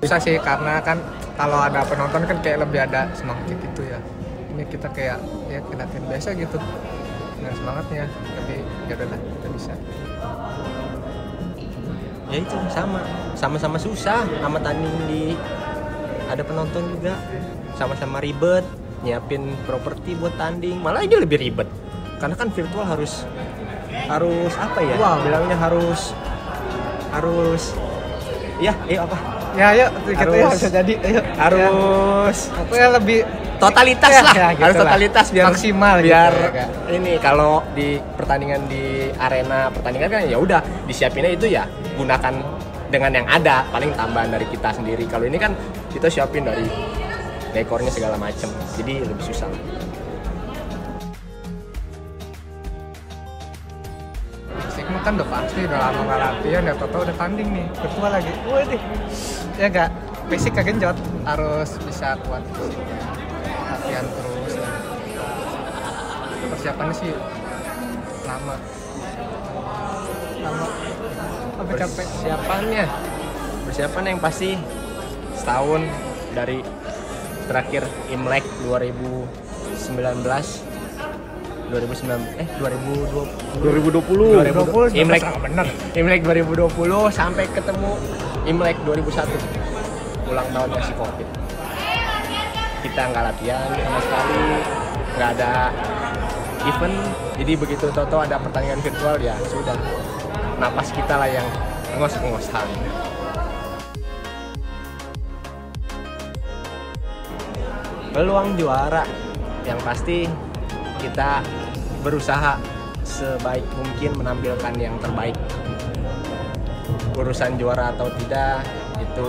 Susah sih, karena kan kalau ada penonton kan kayak lebih ada semangat gitu ya. Ini kita kayak ya latihan biasa gitu, dengan semangatnya, tapi ya udahlah kita bisa. Ya itu sama-sama susah, sama tanding di ada penonton juga, sama-sama ribet, nyiapin properti buat tanding, malah ini lebih ribet, karena kan virtual harus apa ya? Wow, bilangnya harus ya, apa? Ya ayo, kita ya bisa jadi, ayo. Harus ya, lebih totalitas ya, lah, ya, gitu harus totalitas lah. Biar maksimal biar gitu, ya, ini kalau di pertandingan di arena pertandingan kan ya udah disiapinnya itu ya gunakan dengan yang ada, paling tambahan dari kita sendiri. Kalau ini kan kita siapin dari dekornya segala macam, jadi lebih susah. Fisiknya kan udah pasti, udah lama gak latihan, udah tau-tau udah tanding nih, ketua lagi. Waduh, ya gak? Fisik gak genjot, harus bisa kuat fisiknya, latihan terus. Persiapannya sih lama, sampai capek. Persiapan yang pasti setahun dari terakhir Imlek 2020 Imlek 2020 sampai ketemu Imlek 2001, ulang tahun masih COVID. Kita nggak latihan sama sekali, nggak ada event. Jadi begitu toto ada pertandingan virtual ya sudah, napas kita lah yang ngos-ngosan. Peluang juara yang pasti kita berusaha sebaik mungkin menampilkan yang terbaik. Urusan juara atau tidak itu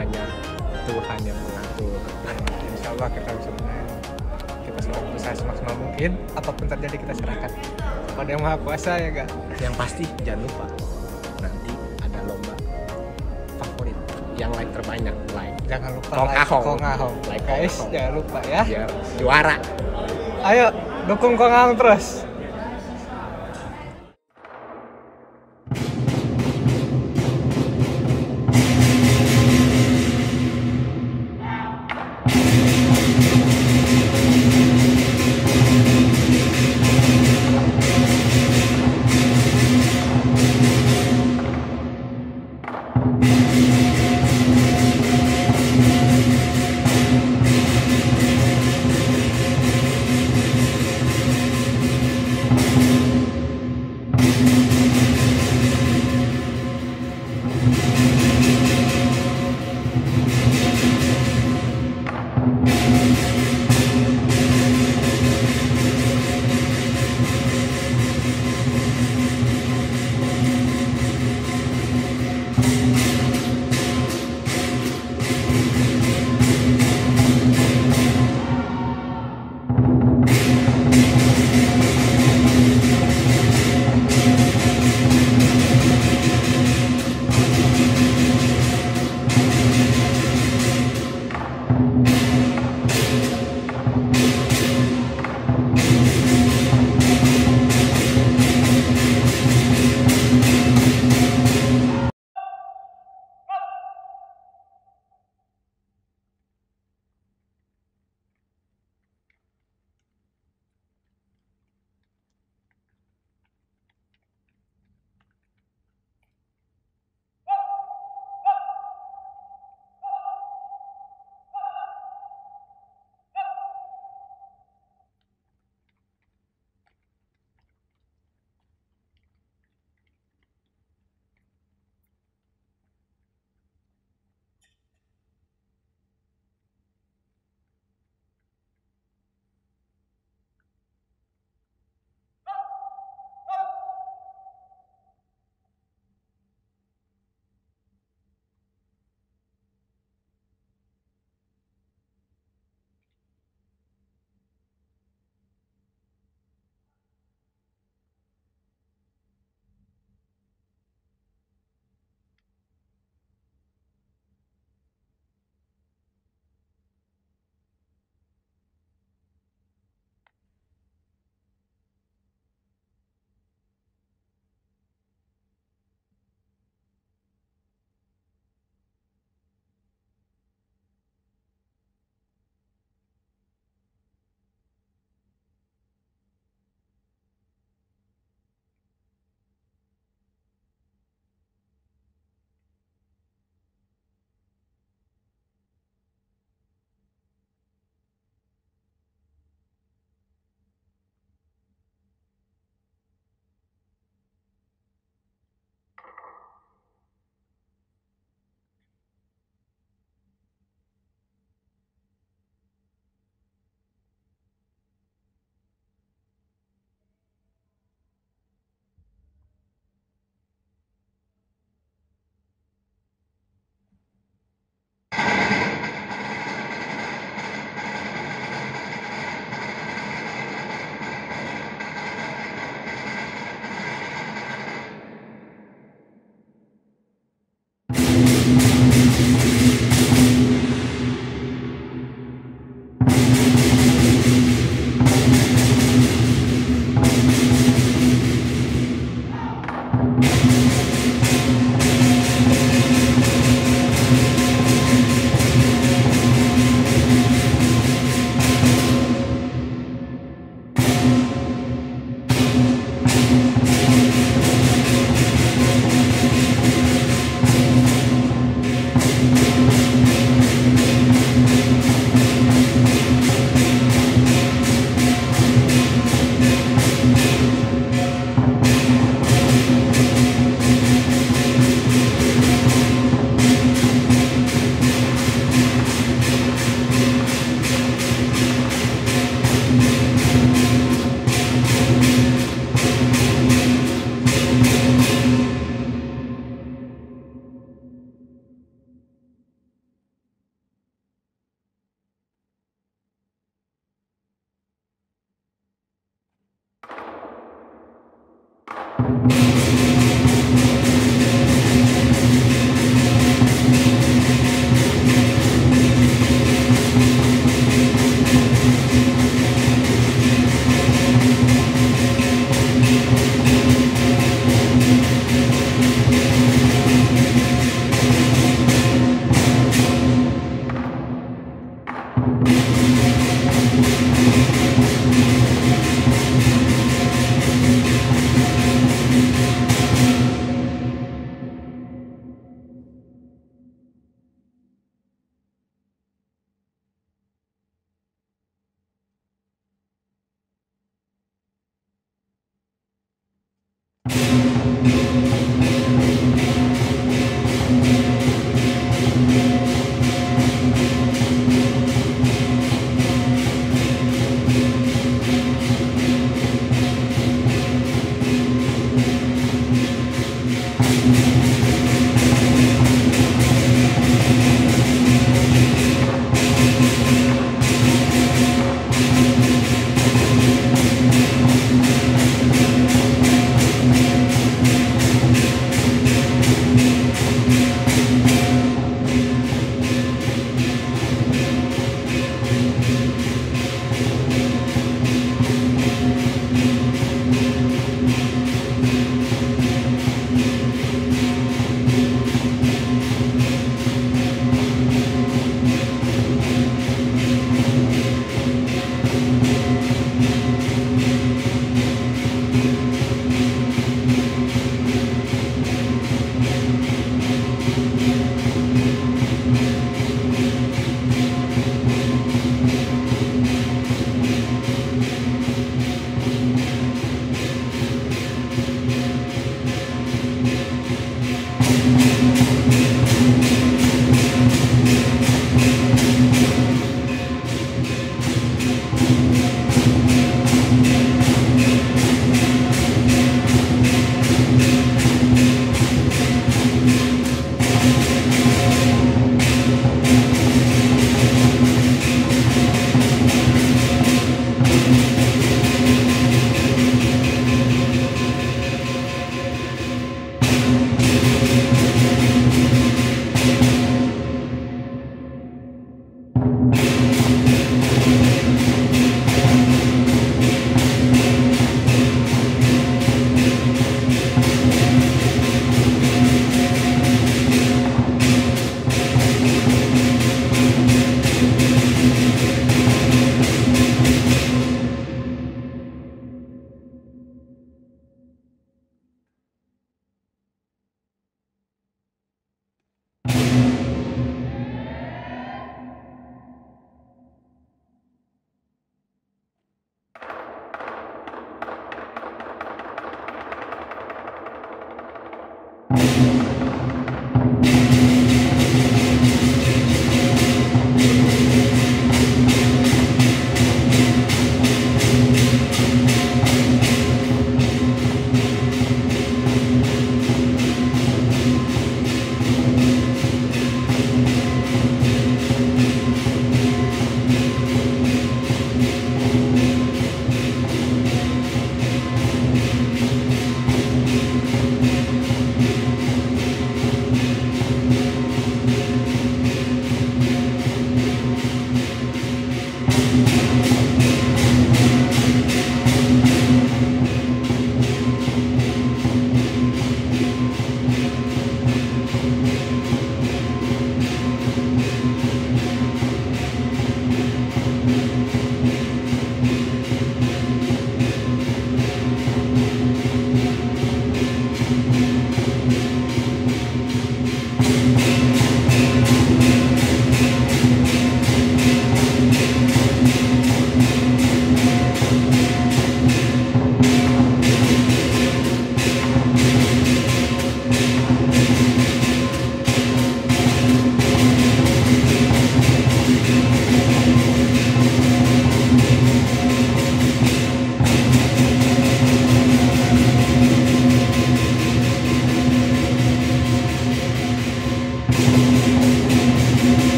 hanya Tuhan yang mengatur. Insya Allah kita bisa menang. Kita selalu berusaha semaksimal mungkin. Apapun terjadi kita serahkan kepada Yang Maha Kuasa, ya enggak? Yang pasti jangan lupa nanti ada lomba favorit yang like terbanyak, like. Jangan lupa Kong Ha Hong. Kong Ha Hong. Like guys, jangan lupa ya. Biar juara. Ayo dukung Kong Ha Hong terus.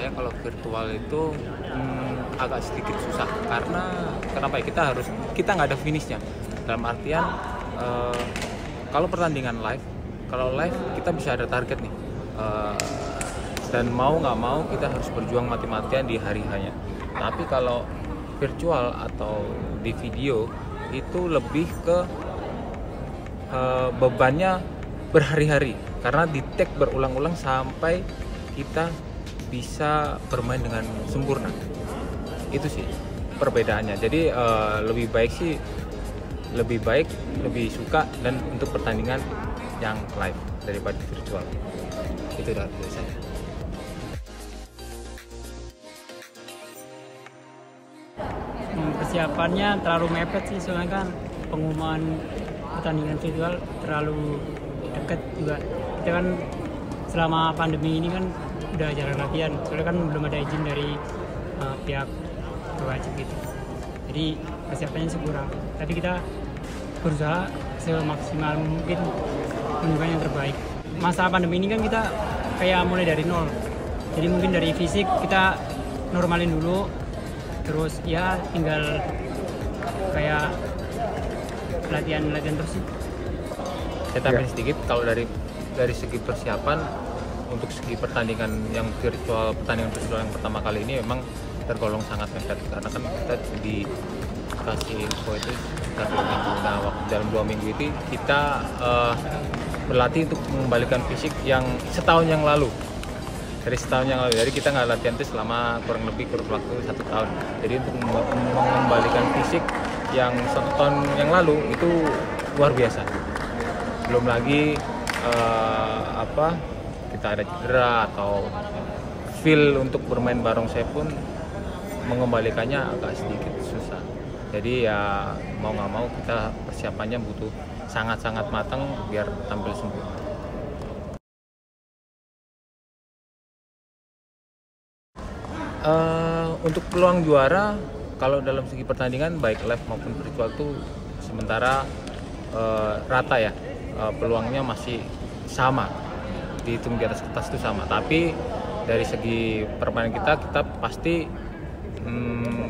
saya kalau virtual itu agak sedikit susah, karena kenapa ya, kita nggak ada finishnya. Dalam artian kalau pertandingan live, kalau live kita bisa ada target nih, dan mau nggak mau kita harus berjuang mati-matian di hari hanya. Tapi kalau virtual atau di video itu lebih ke bebannya berhari-hari, karena di tag berulang-ulang sampai kita bisa bermain dengan sempurna. Itu sih perbedaannya. Jadi lebih baik lebih suka dan untuk pertandingan yang live daripada virtual. Itu dari saya. Persiapannya terlalu mepet sih, soalnya kan pengumuman pertandingan virtual terlalu dekat juga. Kita kan selama pandemi ini kan udah jarang latihan, soalnya kan belum ada izin dari pihak berwajib gitu. Jadi persiapannya kurang, tapi kita berusaha semaksimal mungkin menunjukkan yang terbaik. Masalah pandemi ini kan kita kayak mulai dari nol, jadi mungkin dari fisik kita normalin dulu, terus ya tinggal kayak latihan terus. Saya tambahin sedikit, kalau dari segi persiapan untuk segi pertandingan virtual yang pertama kali ini memang tergolong sangat mepet, karena kan kita dikasih info itu sekitar 2 minggu. Nah, dalam 2 minggu itu kita berlatih untuk mengembalikan fisik yang setahun yang lalu. Jadi kita nggak latihan itu selama kurang lebih waktu 1 tahun. Jadi untuk mengembalikan fisik yang 1 tahun yang lalu itu luar biasa. Belum lagi kita ada cedera atau feel untuk bermain barongsai pun mengembalikannya agak sedikit susah. Jadi ya mau nggak mau kita persiapannya butuh sangat-sangat matang biar tampil sempurna. Untuk peluang juara kalau dalam segi pertandingan baik live maupun virtual itu sementara rata ya, peluangnya masih sama, dihitung di atas kertas itu sama. Tapi dari segi permainan kita pasti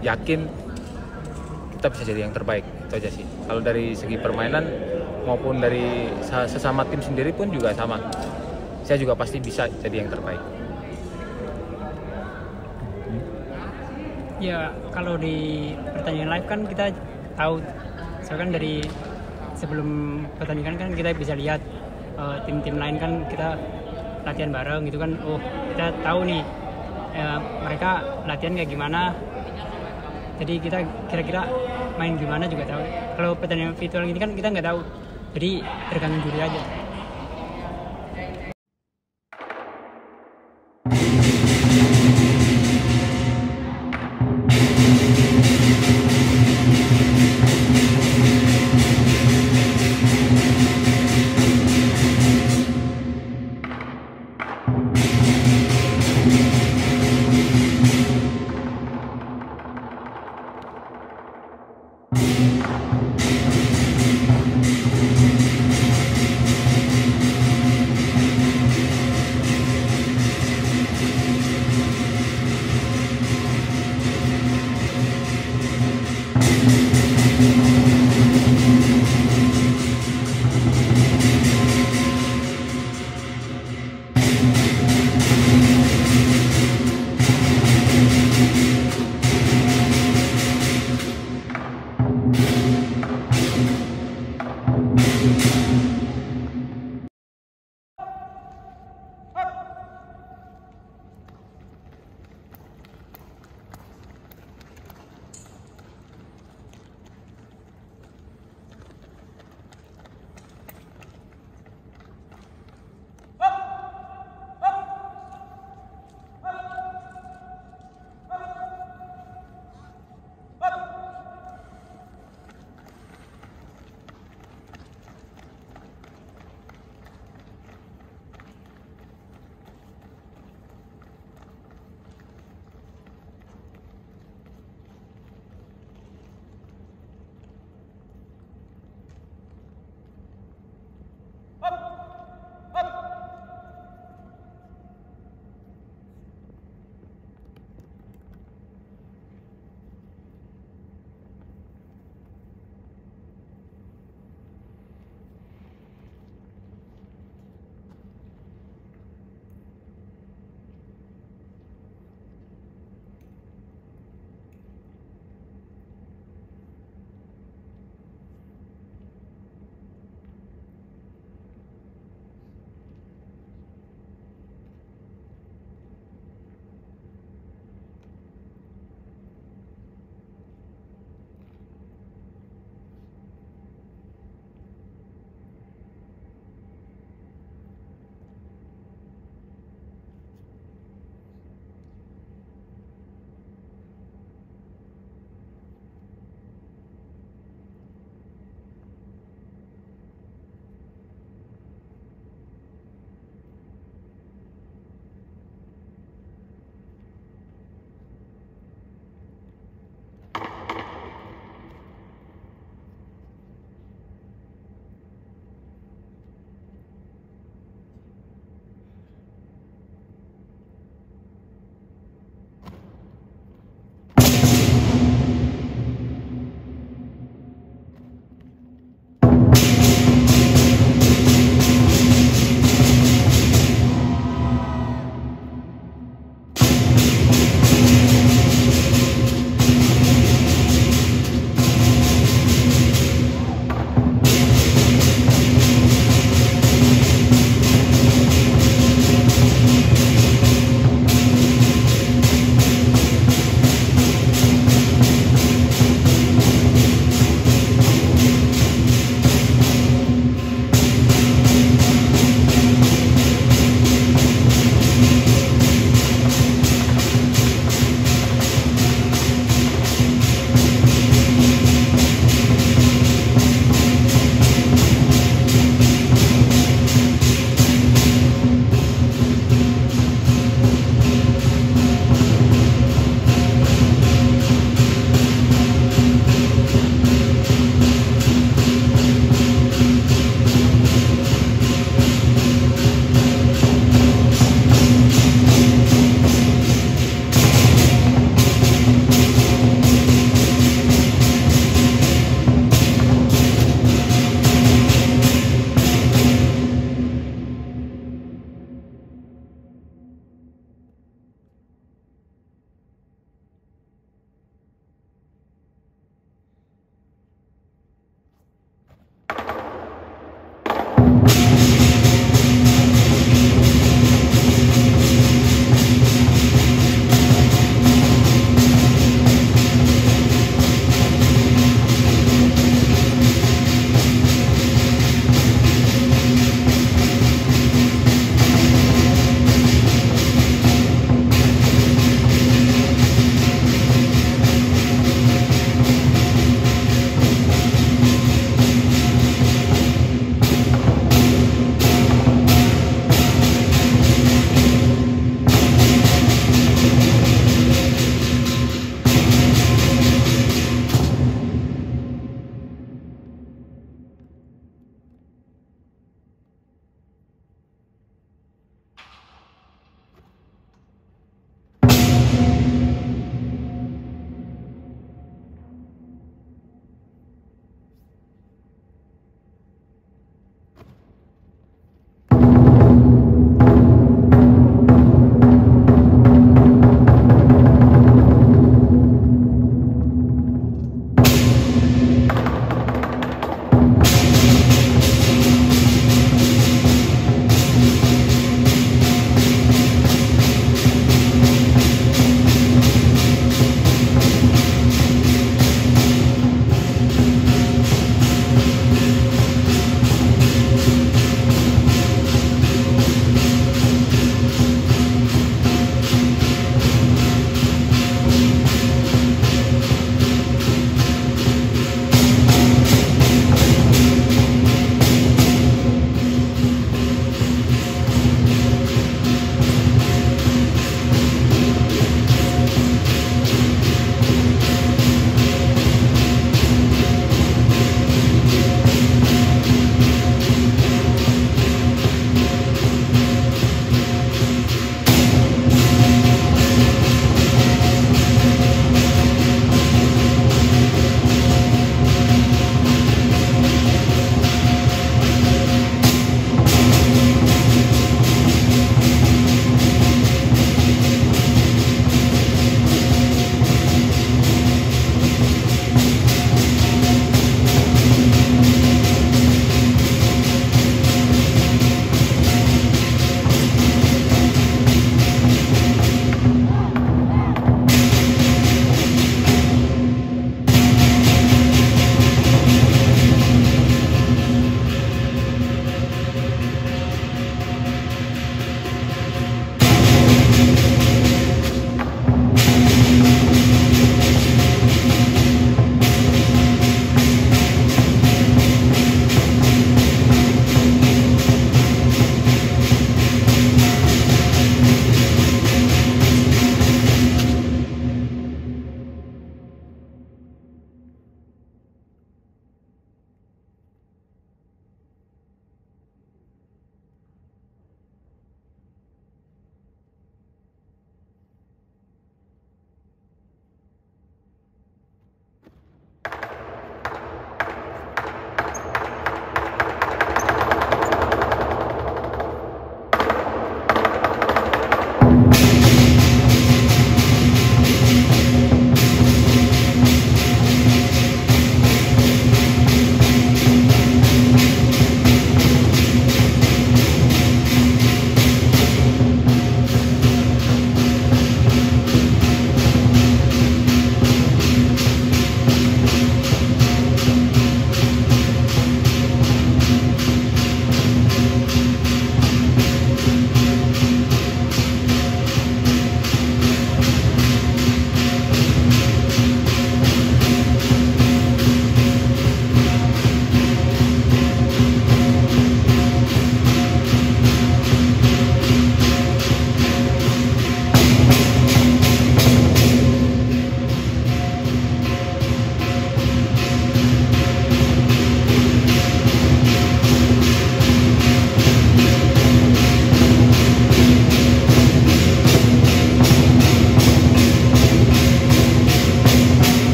yakin kita bisa jadi yang terbaik. Itu aja sih. Kalau dari segi permainan maupun dari sesama tim sendiri pun juga sama. Saya juga pasti bisa jadi yang terbaik. Ya, kalau di pertandingan live kan kita tahu, soalnya kan dari sebelum pertandingan kan kita bisa lihat tim-tim lain kan kita latihan bareng gitu kan. Oh, kita tahu nih mereka latihan kayak gimana, jadi kita kira-kira main gimana juga tahu. Kalau pertandingan virtual ini kan kita nggak tahu, jadi tergantung juri aja.